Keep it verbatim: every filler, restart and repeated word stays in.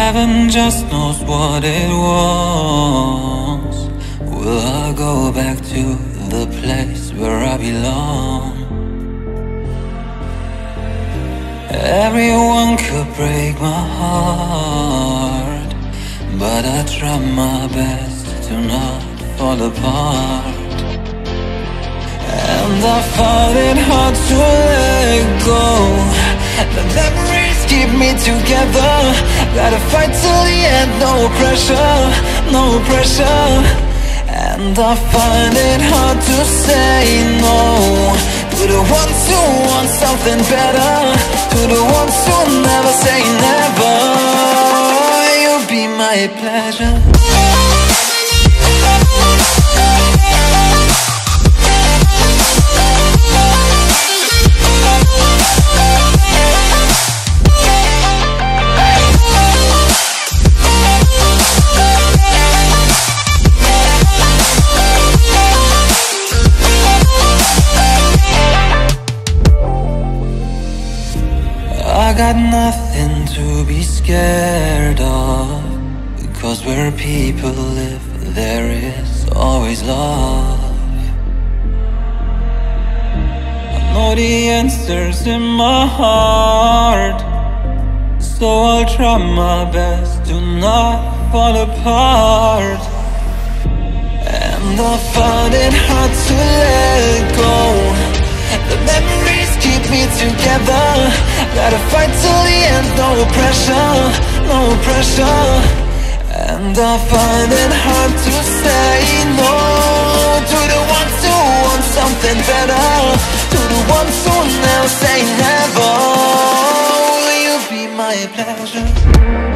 Heaven just knows what it was. Will I go back to the place where I belong? Everyone could break my heart, but I try my best to not fall apart. And I find it hard to let go. The memories keep me together. Gotta fight till the end, no pressure, no pressure. And I find it hard to say no to the ones who want something better, to the ones who never say never. You'll be my pleasure. I got nothing to be scared of, because where people live there is always love. I know the answers in my heart, so I'll try my best to not fall apart. And I find it hard to let go. The memories keep me together. Gotta fight till the end, no pressure, no pressure. And I find it hard to say no to the ones who want something better, to the ones who now say never. Will you be my pleasure?